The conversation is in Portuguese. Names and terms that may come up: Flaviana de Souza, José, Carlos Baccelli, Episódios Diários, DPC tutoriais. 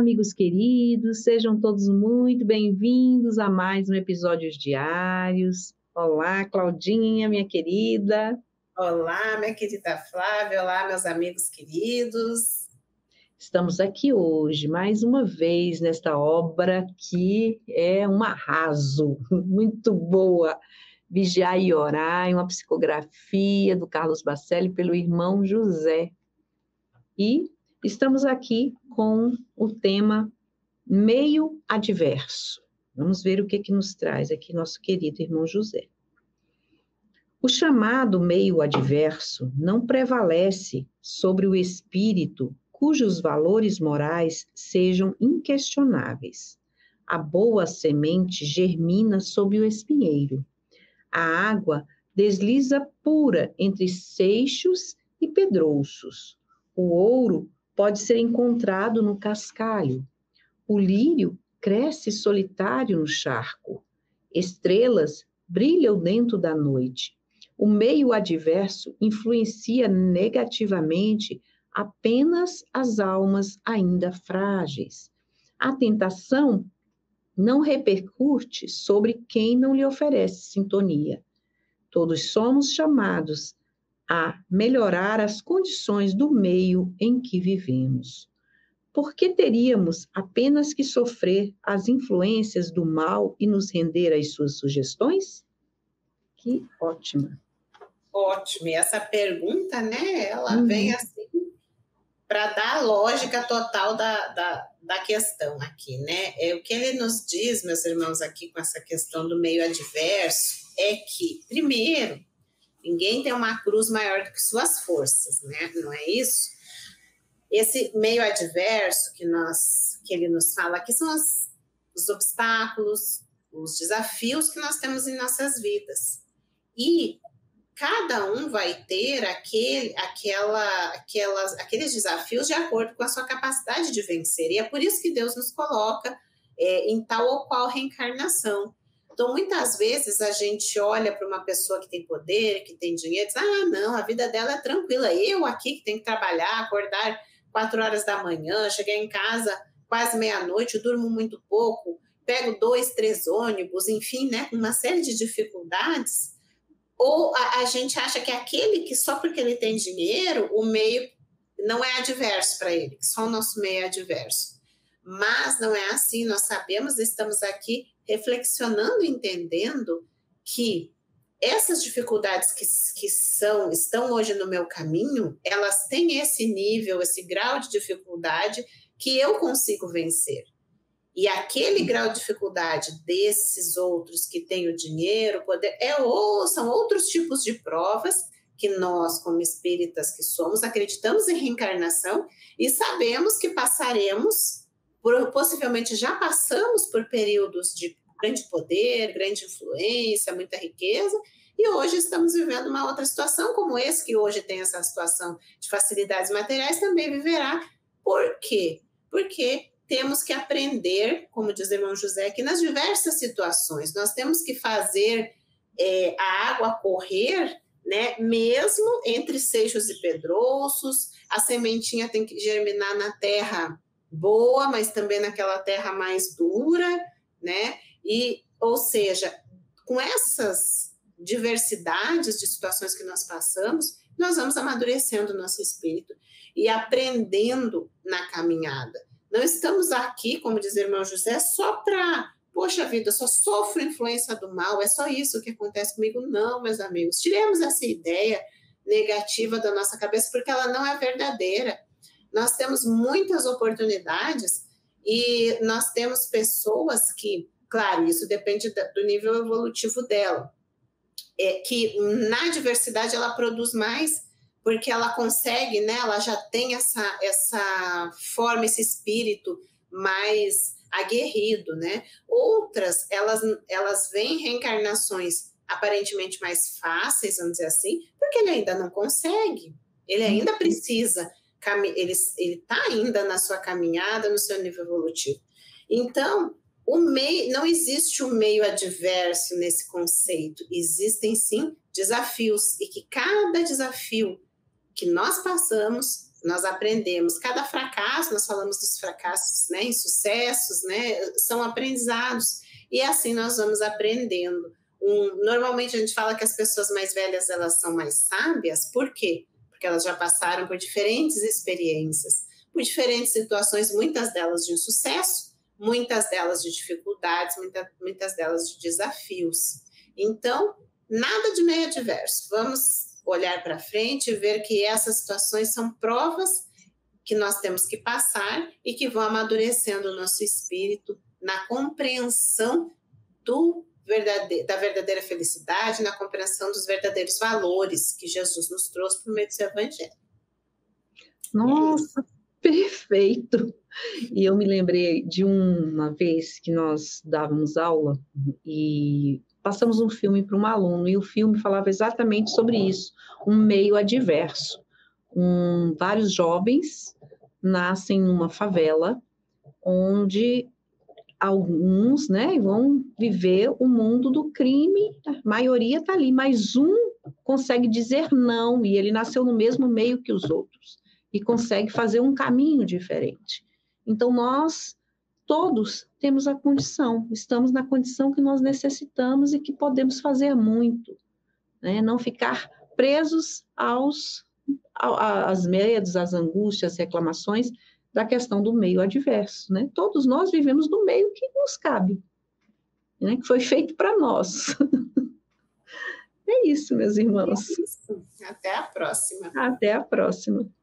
amigos queridos, sejam todos muito bem-vindos a mais um Episódios Diários. Olá, Claudinha, minha querida. Olá, minha querida Flávia, olá, meus amigos queridos. Estamos aqui hoje, mais uma vez, nesta obra que é um arraso, muito boa. Vigiai e Orai, uma psicografia do Carlos Baccelli pelo irmão José. E estamos aqui com o tema meio adverso. Vamos ver o que, nos traz aqui nosso querido irmão José. O chamado meio adverso não prevalece sobre o espírito cujos valores morais sejam inquestionáveis. A boa semente germina sob o espinheiro. A água desliza pura entre seixos e pedrouços. O ouro pode ser encontrado no cascalho. O lírio cresce solitário no charco. Estrelas brilham dentro da noite. O meio adverso influencia negativamente apenas as almas ainda frágeis. A tentação não repercute sobre quem não lhe oferece sintonia. Todos somos chamados a melhorar as condições do meio em que vivemos. Por que teríamos apenas que sofrer as influências do mal e nos render às suas sugestões? Que ótima! Ótimo! E essa pergunta, né? Ela vem assim para dar a lógica total da questão aqui, né? O que ele nos diz, meus irmãos, aqui com essa questão do meio adverso, é que, primeiro, ninguém tem uma cruz maior do que suas forças, né? Não é isso? Esse meio adverso que ele nos fala aqui são os obstáculos, os desafios que nós temos em nossas vidas. E cada um vai ter aqueles desafios de acordo com a sua capacidade de vencer. E é por isso que Deus nos coloca em tal ou qual reencarnação. Então, muitas vezes a gente olha para uma pessoa que tem poder, que tem dinheiro, e diz, ah, não, a vida dela é tranquila. Eu aqui que tenho que trabalhar, acordar 4 horas da manhã, chegar em casa quase meia-noite, durmo muito pouco, pego 2, 3 ônibus, enfim, né, uma série de dificuldades. Ou a gente acha que aquele que só porque ele tem dinheiro, o meio não é adverso para ele, que só o nosso meio é adverso. Mas não é assim, nós sabemos, estamos aqui reflexionando, entendendo que essas dificuldades que estão hoje no meu caminho, elas têm esse nível, esse grau de dificuldade que eu consigo vencer. E aquele grau de dificuldade desses outros que têm o dinheiro, poder, são outros tipos de provas que nós, como espíritas que somos, acreditamos em reencarnação e sabemos que passaremos, possivelmente já passamos por períodos de grande poder, grande influência, muita riqueza, e hoje estamos vivendo uma outra situação, como esse que hoje tem essa situação de facilidades materiais, também viverá. Por quê? Porque temos que aprender, como diz o irmão José, que nas diversas situações nós temos que fazer a água correr, né, mesmo entre seixos e pedrouços. A sementinha tem que germinar na terra boa, mas também naquela terra mais dura, né? E, ou seja, com essas diversidades de situações que nós passamos, nós vamos amadurecendo o nosso espírito e aprendendo na caminhada. Não estamos aqui, como diz o irmão José, só para, poxa vida, eu só sofro influência do mal, é só isso que acontece comigo. Não, meus amigos, tiremos essa ideia negativa da nossa cabeça, porque ela não é verdadeira. Nós temos muitas oportunidades e nós temos pessoas que, claro, isso depende do nível evolutivo dela, que na diversidade ela produz mais, porque ela consegue, né? Ela já tem essa forma, esse espírito mais aguerrido, né? Outras, elas veem reencarnações aparentemente mais fáceis, vamos dizer assim, porque ele ainda não consegue, ele ainda precisa, ele está ainda na sua caminhada, no seu nível evolutivo. Então, não existe um meio adverso nesse conceito, existem sim desafios, e que cada desafio que nós passamos nós aprendemos. Cada fracasso, nós falamos dos fracassos, né, insucessos, né, são aprendizados. E assim nós vamos aprendendo. Normalmente a gente fala que as pessoas mais velhas, elas são mais sábias. Por quê? Porque elas já passaram por diferentes experiências, por diferentes situações, muitas delas de insucesso, muitas delas de dificuldades, muitas delas de desafios. Então, nada de meio adverso. Vamos olhar para frente e ver que essas situações são provas que nós temos que passar e que vão amadurecendo o nosso espírito na compreensão da verdadeira felicidade, na compreensão dos verdadeiros valores que Jesus nos trouxe por meio do seu evangelho. Nossa, perfeito! E eu me lembrei de uma vez que nós dávamos aula e passamos um filme para um aluno, e o filme falava exatamente sobre isso, um meio adverso. Vários jovens nascem numa favela, onde alguns, né, vão viver o mundo do crime, a maioria está ali, mas um consegue dizer não, e ele nasceu no mesmo meio que os outros, e consegue fazer um caminho diferente. Então, nós todos temos a condição, estamos na condição que nós necessitamos e que podemos fazer muito, né? Não ficar presos às medos, às angústias, às reclamações da questão do meio adverso, né? Todos nós vivemos no meio que nos cabe, né? Que foi feito para nós. É isso, meus irmãos. É isso. Até a próxima. Até a próxima.